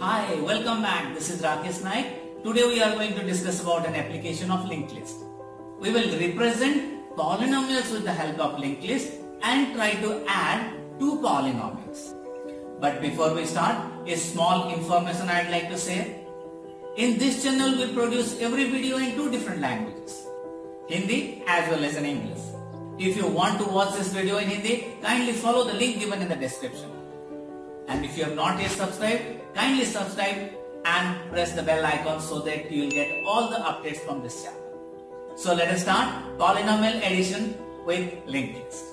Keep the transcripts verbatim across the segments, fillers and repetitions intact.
Hi, welcome back. This is Rakesh Naik. Today we are going to discuss about an application of linked list. We will represent polynomials with the help of linked list and try to add two polynomials. But before we start, a small information I'd like to say. In this channel we produce every video in two different languages, Hindi as well as in English. If you want to watch this video in Hindi, kindly follow the link given in the description. And if you have not yet subscribed, kindly subscribe and press the bell icon so that you will get all the updates from this channel. So let us start polynomial addition with linked list.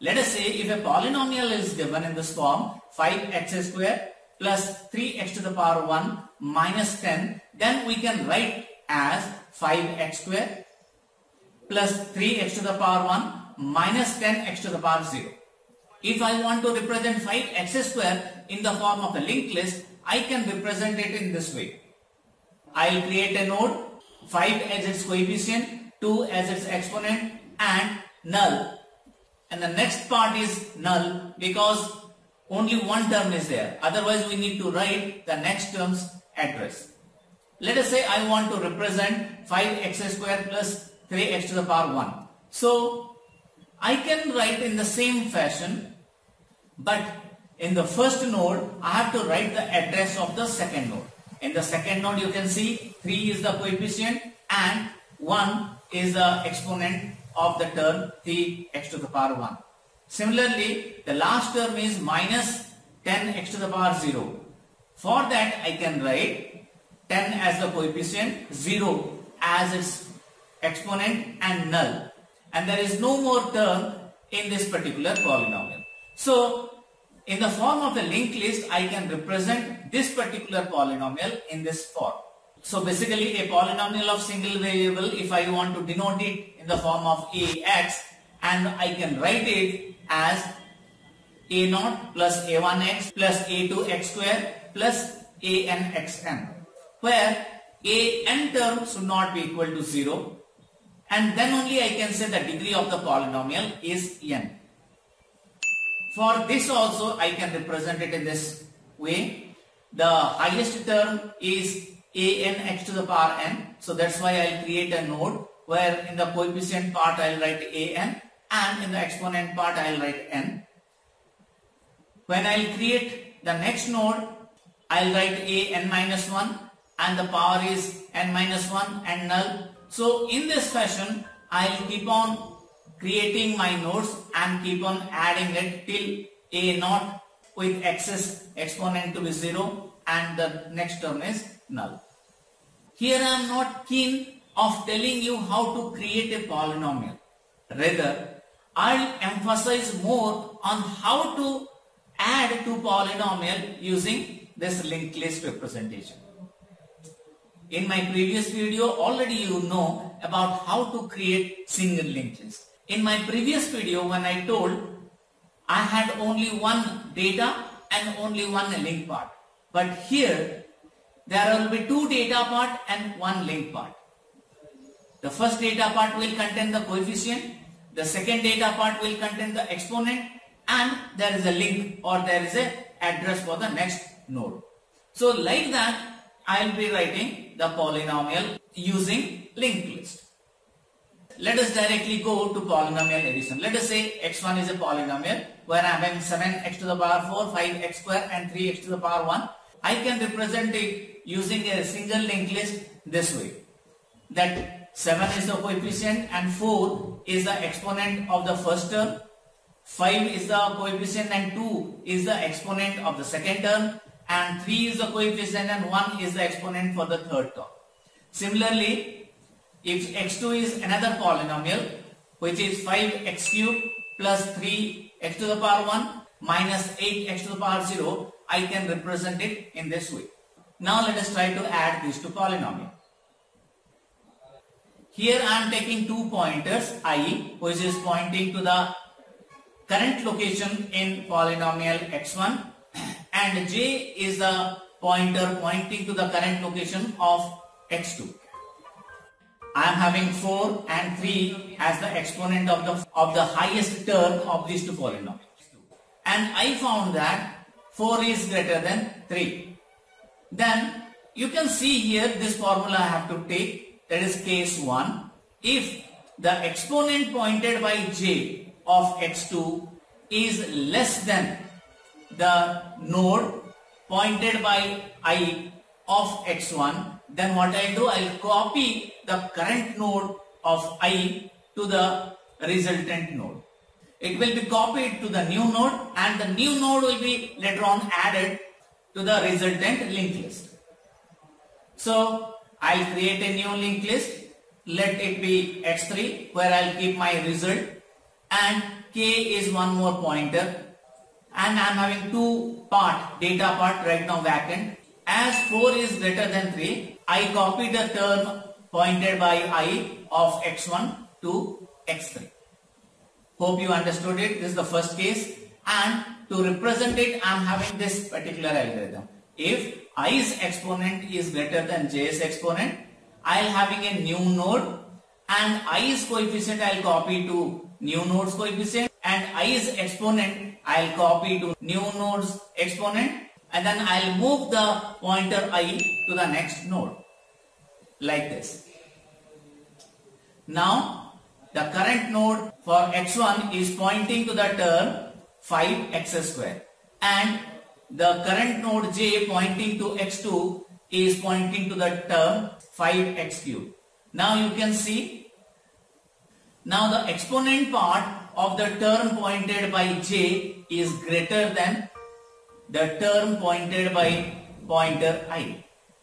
Let us say if a polynomial is given in this form five x squared plus three x to the power one minus ten, then we can write as five x squared plus three x to the power one minus ten x to the power zero. If I want to represent five x squared in the form of a linked list, I can represent it in this way. I will create a node, five as its coefficient, two as its exponent, and null. And the next part is null because only one term is there, otherwise we need to write the next term's address. Let us say I want to represent five x squared plus three x to the power one. So I can write in the same fashion, but in the first node I have to write the address of the second node. In the second node you can see three is the coefficient and one is the exponent of the term three x to the power one. Similarly, the last term is minus ten x to the power zero. For that, I can write ten as the coefficient, zero as its exponent, and null. And there is no more term in this particular polynomial. So, in the form of a linked list, I can represent this particular polynomial in this form. So, basically, a polynomial of single variable, if I want to denote it in the form of ax, and I can write it as a zero plus a one x plus a two x squared plus a n x n, where a n term should not be equal to zero, and then only I can say the degree of the polynomial is n. For this also I can represent it in this way. The highest term is a n x to the power n, so that's why I'll create a node where in the coefficient part I'll write a n. And in the exponent part I will write n. When I will create the next node, I will write a n minus one and the power is n minus one and null. So in this fashion I will keep on creating my nodes and keep on adding it till a zero with x's exponent to be zero and the next term is null. Here I am not keen of telling you how to create a polynomial. Rather, I'll emphasize more on how to add to polynomial using this linked list representation. In my previous video already you know about how to create single linked list. In my previous video when I told I had only one data and only one link part. But here there will be two data part and one link part. The first data part will contain the coefficient. The second data part will contain the exponent, and there is a link or there is a address for the next node. So like that I will be writing the polynomial using linked list. Let us directly go to polynomial addition. Let us say x one is a polynomial where I am having seven x to the power four, five x squared and three x to the power one. I can represent it using a single linked list this way. That seven is the coefficient and four is the exponent of the first term, five is the coefficient and two is the exponent of the second term, and three is the coefficient and one is the exponent for the third term. Similarly, if x two is another polynomial which is five x cubed plus three x to the power one minus eight x to the power zero, I can represent it in this way. Now let us try to add these two polynomials. Here I am taking two pointers, i e which is pointing to the current location in polynomial x one, and j is the pointer pointing to the current location of x two. I am having four and three as the exponent of the of the highest term of these two polynomials. And I found that four is greater than three. Then you can see here this formula I have to take, that is case one. If the exponent pointed by j of x two is less than the node pointed by I of x one, then what I do, I will copy the current node of I to the resultant node. It will be copied to the new node, and the new node will be later on added to the resultant linked list. So I will create a new linked list, let it be x three, where I will keep my result, and k is one more pointer, and I am having two part, data part right now vacant. As four is greater than three, I copy the term pointed by I of x one to x three. Hope you understood it. This is the first case, and to represent it I am having this particular algorithm. If i's exponent is greater than j's exponent, I am having a new node, and i's coefficient I will copy to new node's coefficient, and i's exponent I will copy to new node's exponent, and then I will move the pointer I to the next node, like this. Now the current node for x one is pointing to the term five x squared, and the current node j pointing to x two is pointing to the term five x cubed. Now you can see, now the exponent part of the term pointed by j is greater than the term pointed by pointer I.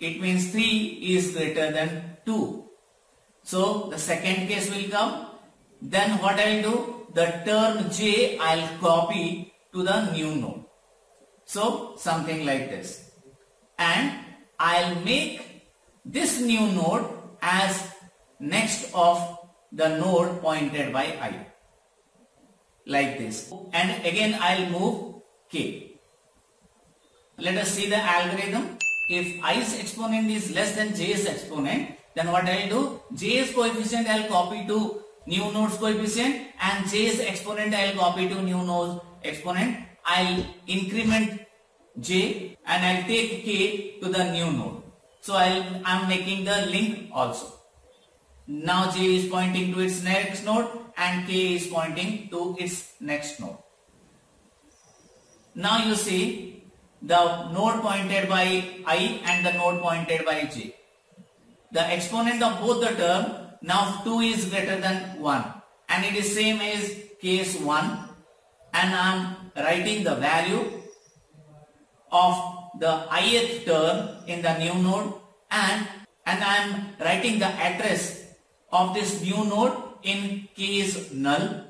It means three is greater than two. So the second case will come. Then what I will do? The term j I will copy to the new node. So something like this. And I will make this new node as next of the node pointed by I. Like this. And again I will move k. Let us see the algorithm. If i's exponent is less than j's exponent, then what I will do? J's coefficient I will copy to new node's coefficient, and j's exponent I will copy to new node's exponent. I will increment j and I will take k to the new node. So I am making the link also. Now j is pointing to its next node and k is pointing to its next node. Now you see the node pointed by I and the node pointed by j. The exponent of both the term, now two is greater than one, and it is same as case one, and I am writing the value of the ith term in the new node, and, and I am writing the address of this new node in case null,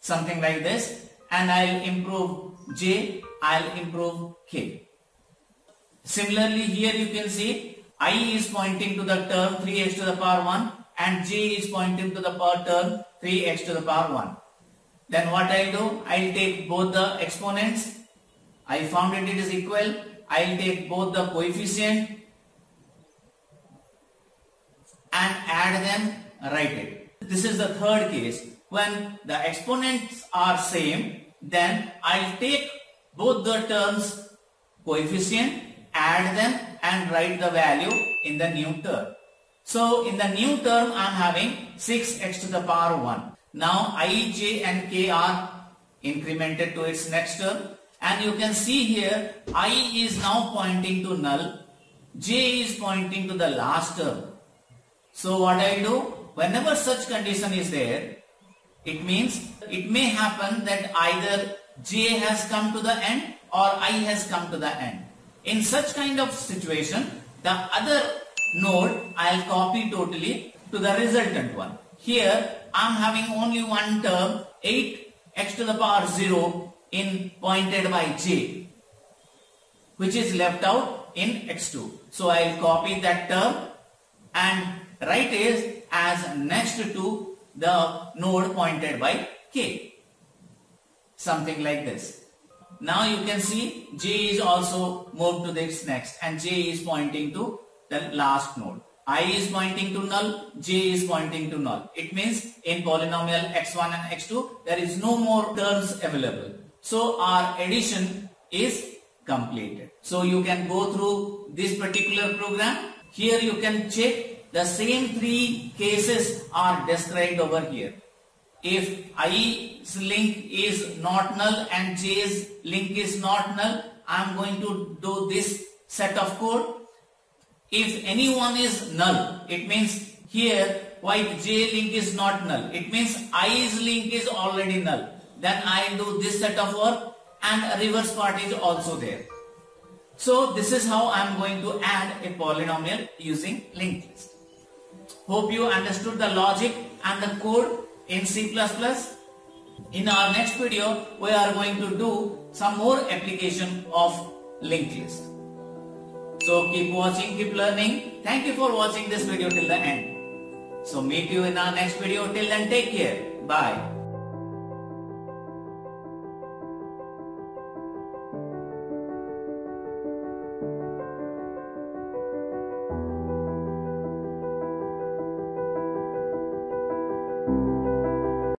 something like this, and I will improve j, I will improve k. Similarly here you can see I is pointing to the term three x to the power one and j is pointing to the power term three x to the power one. Then what I do? I will take both the exponents. I found it, it is equal. I will take both the coefficient and add them, write it. This is the third case. When the exponents are same, then I will take both the terms coefficient, add them and write the value in the new term. So in the new term I am having six x to the power one. Now I, j and k are incremented to its next term, and you can see here I is now pointing to null, j is pointing to the last term. So what I do, whenever such condition is there, it means it may happen that either j has come to the end or I has come to the end. In such kind of situation, the other node I will copy totally to the resultant one. Here I am having only one term, eight x to the power zero in pointed by j, which is left out in x two. So I will copy that term and write it as next to the node pointed by k. Something like this. Now you can see G is also moved to this next, and J is pointing to the last node. I is pointing to null, J is pointing to null. It means in polynomial x one and x two, there is no more terms available. So our addition is completed. So you can go through this particular program. Here you can check the same three cases are described over here. If I's link is not null and J's link is not null, I am going to do this set of code. If anyone is null, it means here white J link is not null. It means I's link is already null. Then I do this set of work, and a reverse part is also there. So this is how I am going to add a polynomial using linked list. Hope you understood the logic and the code in C plus plus. In our next video, we are going to do some more application of linked list. So keep watching, keep learning. Thank you for watching this video till the end. So meet you in our next video. Till then, take care. Bye.